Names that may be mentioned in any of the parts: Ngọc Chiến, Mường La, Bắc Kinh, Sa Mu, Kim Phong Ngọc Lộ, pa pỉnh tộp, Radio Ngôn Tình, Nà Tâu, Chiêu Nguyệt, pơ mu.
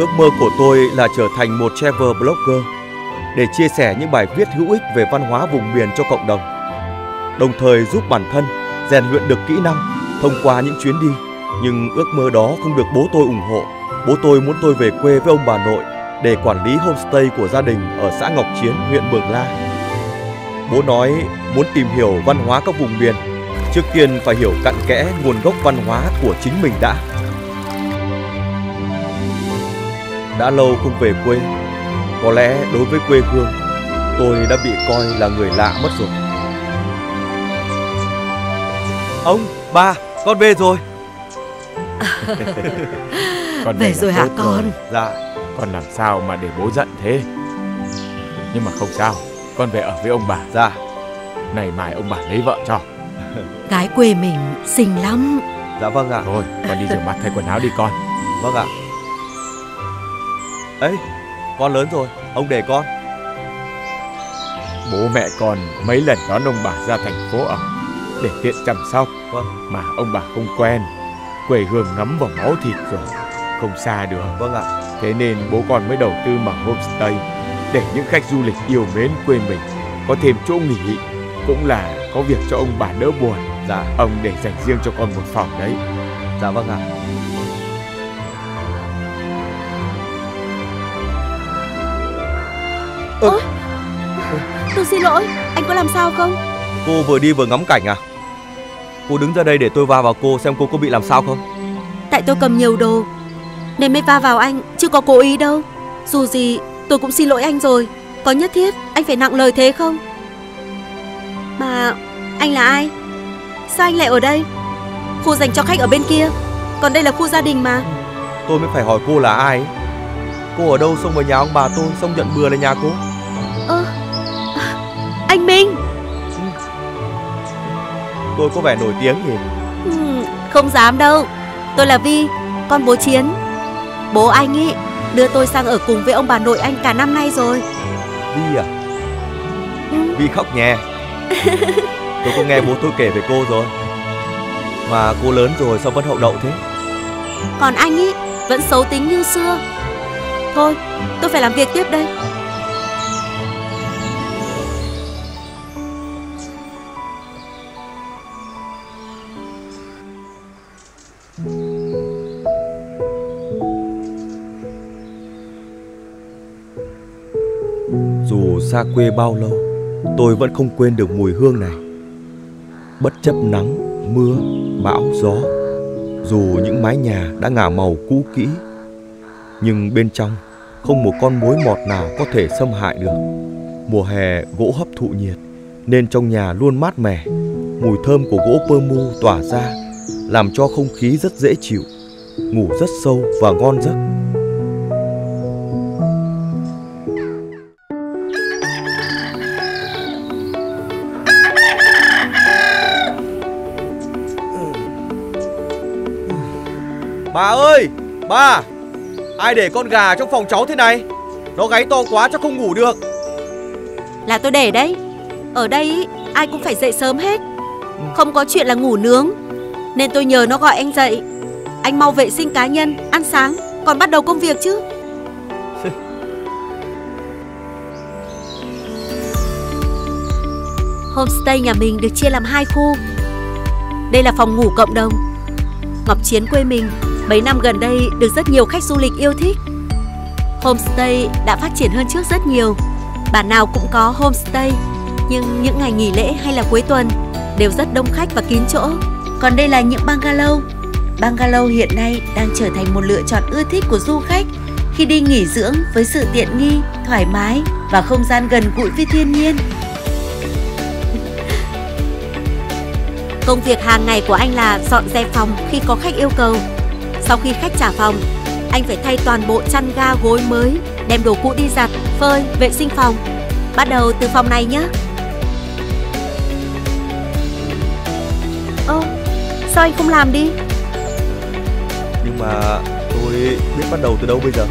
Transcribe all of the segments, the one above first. Ước mơ của tôi là trở thành một travel blogger để chia sẻ những bài viết hữu ích về văn hóa vùng miền cho cộng đồng, đồng thời giúp bản thân rèn luyện được kỹ năng thông qua những chuyến đi. Nhưng ước mơ đó không được bố tôi ủng hộ. Bố tôi muốn tôi về quê với ông bà nội để quản lý homestay của gia đình ở xã Ngọc Chiến, huyện Mường La. Bố nói muốn tìm hiểu văn hóa các vùng miền, trước tiên phải hiểu cặn kẽ nguồn gốc văn hóa của chính mình đã. Đã lâu không về quê, có lẽ đối với quê hương, tôi đã bị coi là người lạ mất rồi. Ông, ba, con về rồi. Con về rồi hả con? Dạ. Con làm sao mà để bố giận thế? Nhưng mà không sao, con về ở với ông bà. Dạ. Này mai ông bà lấy vợ cho. Gái quê mình xinh lắm. Dạ vâng ạ. Thôi, con đi rửa mặt thay quần áo đi con. Vâng ạ. Ấy, con lớn rồi, ông để con. Bố mẹ con mấy lần đón ông bà ra thành phố ở để tiện chăm sóc. Vâng. Mà ông bà không quen, quê hương ngấm vào máu thịt rồi, không xa được. Vâng ạ. Thế nên bố con mới đầu tư mở homestay để những khách du lịch yêu mến quê mình có thêm chỗ nghỉ, cũng là có việc cho ông bà đỡ buồn. Dạ. Ông để dành riêng cho con một phòng đấy. Dạ vâng ạ. Ôi, tôi xin lỗi, anh có làm sao không? Cô vừa đi vừa ngắm cảnh à? Cô đứng ra đây để tôi va vào cô xem cô có bị làm sao không? Tại tôi cầm nhiều đồ nên mới va vào anh, chứ có cố ý đâu. Dù gì tôi cũng xin lỗi anh rồi. Có nhất thiết anh phải nặng lời thế không? Mà anh là ai? Sao anh lại ở đây? Khu dành cho khách ở bên kia, còn đây là khu gia đình mà. Tôi mới phải hỏi cô là ai ấy. Cô ở đâu xong vào nhà ông bà tôi, xong nhận bừa lên nhà cô. Anh Minh. Tôi có vẻ nổi tiếng gì? Không dám đâu. Tôi là Vi, con bố Chiến. Bố anh ấy đưa tôi sang ở cùng với ông bà nội anh cả năm nay rồi. Vi à? Vi khóc nhè. Tôi có nghe bố tôi kể về cô rồi. Mà cô lớn rồi sao vẫn hậu đậu thế? Còn anh ấy vẫn xấu tính như xưa. Thôi, tôi phải làm việc tiếp đây. Dù xa quê bao lâu, tôi vẫn không quên được mùi hương này. Bất chấp nắng, mưa, bão, gió, dù những mái nhà đã ngả màu cũ kỹ, nhưng bên trong không một con mối mọt nào có thể xâm hại được. Mùa hè gỗ hấp thụ nhiệt nên trong nhà luôn mát mẻ. Mùi thơm của gỗ pơ mu tỏa ra làm cho không khí rất dễ chịu, ngủ rất sâu và ngon giấc. Bà ơi, bà! Ai để con gà trong phòng cháu thế này? Nó gáy to quá chắc không ngủ được. Là tôi để đấy. Ở đây ai cũng phải dậy sớm hết. Không có chuyện là ngủ nướng. Nên tôi nhờ nó gọi anh dậy. Anh mau vệ sinh cá nhân, ăn sáng, còn bắt đầu công việc chứ. Homestay nhà mình được chia làm 2 khu. Đây là phòng ngủ cộng đồng. Ngọc Chiến quê mình mấy năm gần đây được rất nhiều khách du lịch yêu thích. Homestay đã phát triển hơn trước rất nhiều. Bản nào cũng có homestay, nhưng những ngày nghỉ lễ hay là cuối tuần đều rất đông khách và kín chỗ. Còn đây là những bungalow. Bungalow hiện nay đang trở thành một lựa chọn ưa thích của du khách khi đi nghỉ dưỡng, với sự tiện nghi, thoải mái và không gian gần gũi với thiên nhiên. Công việc hàng ngày của anh là dọn dẹp phòng khi có khách yêu cầu. Sau khi khách trả phòng, anh phải thay toàn bộ chăn ga gối mới, đem đồ cũ đi giặt, phơi, vệ sinh phòng. Bắt đầu từ phòng này nhé. Ơ, sao anh không làm đi? Nhưng mà tôi biết bắt đầu từ đâu bây giờ?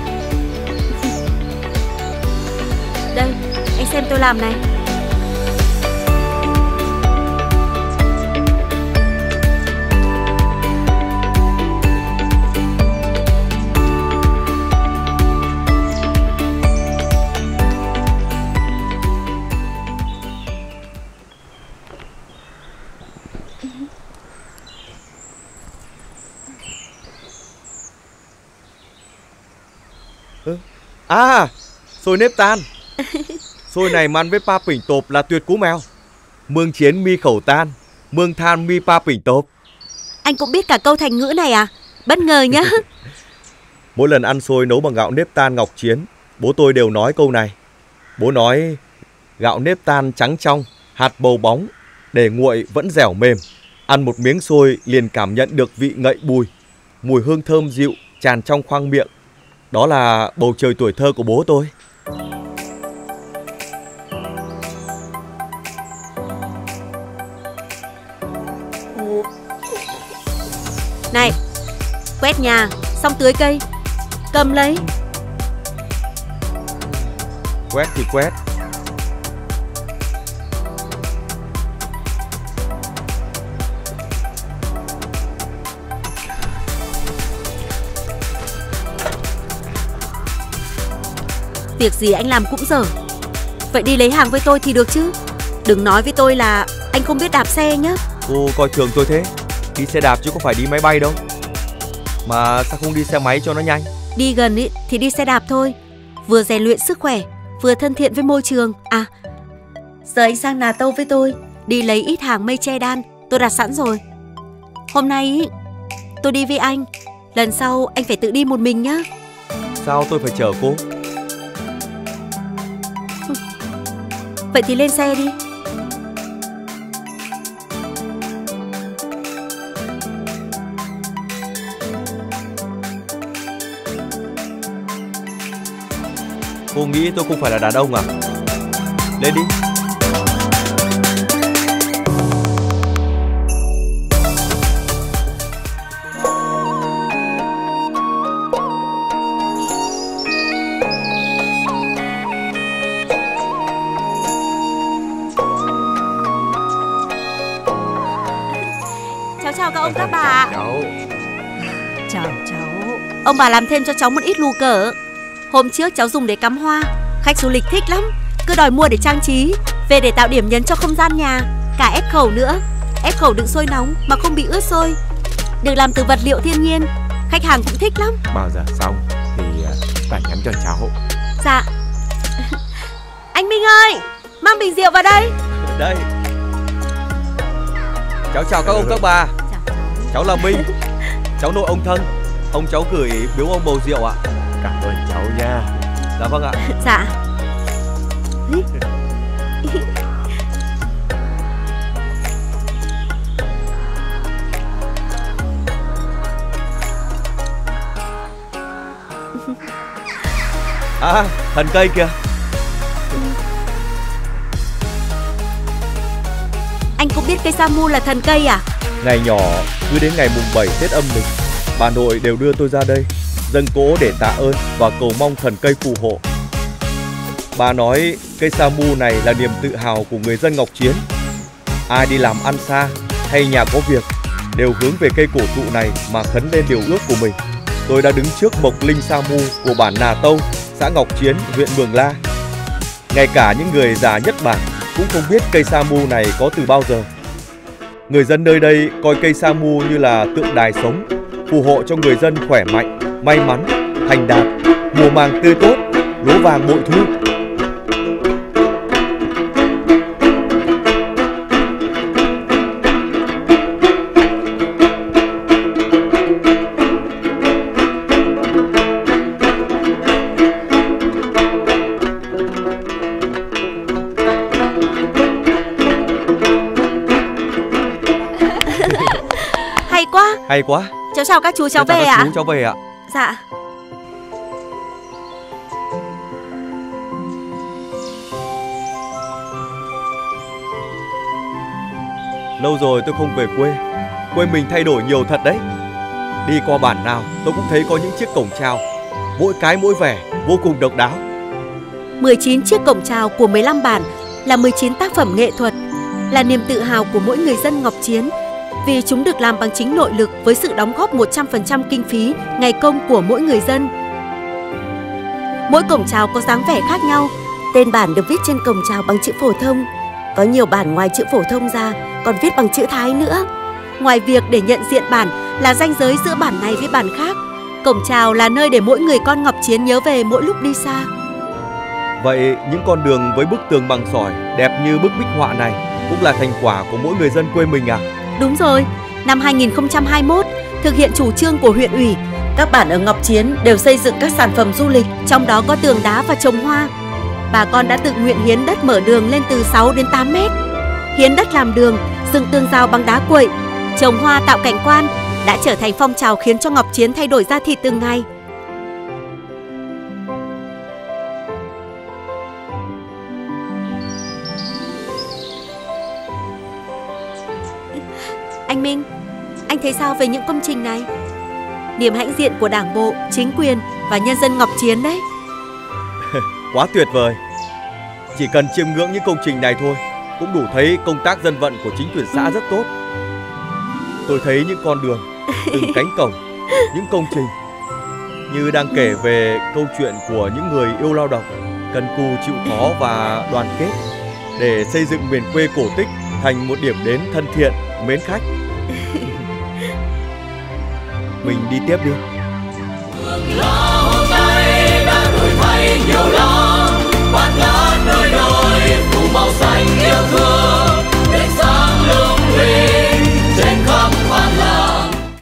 Đây, anh xem tôi làm này. À, xôi nếp tan. Xôi này mà ăn với pa pỉnh tộp là tuyệt cú mèo. Mương chiến mi khẩu tan, mương than mi pa pỉnh tộp. Anh cũng biết cả câu thành ngữ này à? Bất ngờ nhá. Mỗi lần ăn xôi nấu bằng gạo nếp tan Ngọc Chiến, bố tôi đều nói câu này. Bố nói gạo nếp tan trắng trong, hạt bầu bóng, để nguội vẫn dẻo mềm. Ăn một miếng xôi liền cảm nhận được vị ngậy bùi, mùi hương thơm dịu tràn trong khoang miệng. Đó là bầu trời tuổi thơ của bố tôi. Này, quét nhà, xong tưới cây, cầm lấy. Quét thì quét. Việc gì anh làm cũng dở. Vậy đi lấy hàng với tôi thì được chứ. Đừng nói với tôi là anh không biết đạp xe nhá. Cô coi thường tôi thế. Đi xe đạp chứ có phải đi máy bay đâu. Mà sao không đi xe máy cho nó nhanh? Đi gần ý, thì đi xe đạp thôi. Vừa rèn luyện sức khỏe, vừa thân thiện với môi trường. À, giờ anh sang Nà Tâu với tôi, đi lấy ít hàng mây che đan tôi đặt sẵn rồi. Hôm nay ý, tôi đi với anh. Lần sau anh phải tự đi một mình nhá. Sao tôi phải chở cô? Vậy thì lên xe đi. Cô nghĩ tôi không phải là đàn ông à? Lên đi. Cháu chào các ông các bà. Chào cháu. Ông bà làm thêm cho cháu một ít lù cờ. Hôm trước cháu dùng để cắm hoa, khách du lịch thích lắm, cứ đòi mua để trang trí, về để tạo điểm nhấn cho không gian nhà. Cả ép khẩu nữa, ép khẩu đựng xôi nóng mà không bị ướt xôi, được làm từ vật liệu thiên nhiên, khách hàng cũng thích lắm. Bao giờ xong thì bà nhắn cho cháu. Dạ. Anh Minh ơi, mang bình rượu vào đây. Đây. Cháu chào các ông các bà. Chào. Cháu là Minh, cháu nội ông Thân. Ông cháu gửi biếu ông bầu rượu ạ. Cảm ơn cháu nha. Dạ vâng ạ. Dạ. À, thần cây kìa. Anh cũng biết cây sa mu là thần cây à? Ngày nhỏ, cứ đến ngày mùng 7 Tết âm lịch, bà nội đều đưa tôi ra đây dâng cỗ để tạ ơn và cầu mong thần cây phù hộ. Bà nói cây sa mu này là niềm tự hào của người dân Ngọc Chiến. Ai đi làm ăn xa hay nhà có việc đều hướng về cây cổ thụ này mà khấn lên điều ước của mình. Tôi đã đứng trước mộc linh sa mu của bản Nà Tâu, xã Ngọc Chiến, huyện Mường La. Ngay cả những người già nhất bản cũng không biết cây sa mu này có từ bao giờ. Người dân nơi đây coi cây sa mu như là tượng đài sống, phù hộ cho người dân khỏe mạnh, may mắn, thành đạt, mùa màng tươi tốt, lúa vàng bội thu. Hay quá. Hay quá. Cháu chào các chú, cháu về ạ. Chú cháu về ạ. Dạ. Lâu rồi tôi không về quê. Quê mình thay đổi nhiều thật đấy. Đi qua bản nào tôi cũng thấy có những chiếc cổng chào, mỗi cái mỗi vẻ, vô cùng độc đáo. 19 chiếc cổng chào của 15 bản là 19 tác phẩm nghệ thuật, là niềm tự hào của mỗi người dân Ngọc Chiến, vì chúng được làm bằng chính nội lực với sự đóng góp 100% kinh phí, ngày công của mỗi người dân. Mỗi cổng chào có dáng vẻ khác nhau. Tên bản được viết trên cổng chào bằng chữ phổ thông. Có nhiều bản ngoài chữ phổ thông ra còn viết bằng chữ Thái nữa. Ngoài việc để nhận diện bản là ranh giới giữa bản này với bản khác, Cổng chào là nơi để mỗi người con Ngọc Chiến nhớ về mỗi lúc đi xa. Vậy những con đường với bức tường bằng sỏi đẹp như bức bích họa này cũng là thành quả của mỗi người dân quê mình à? Đúng rồi, năm 2021, thực hiện chủ trương của huyện ủy, các bản ở Ngọc Chiến đều xây dựng các sản phẩm du lịch, trong đó có tường đá và trồng hoa. Bà con đã tự nguyện hiến đất mở đường lên từ 6 đến 8 mét, hiến đất làm đường, dựng tường rào bằng đá quậy, trồng hoa tạo cảnh quan, đã trở thành phong trào khiến cho Ngọc Chiến thay đổi da thịt từng ngày. Anh Minh, anh thấy sao về những công trình này? Niềm hãnh diện của Đảng bộ, chính quyền và nhân dân Ngọc Chiến đấy. Quá tuyệt vời. Chỉ cần chiêm ngưỡng những công trình này thôi cũng đủ thấy công tác dân vận của chính quyền xã rất tốt. Tôi thấy những con đường, từng cánh cổng, những công trình như đang kể về câu chuyện của những người yêu lao động, cần cù chịu khó và đoàn kết để xây dựng miền quê cổ tích thành một điểm đến thân thiện, mến khách. Mình đi tiếp đi.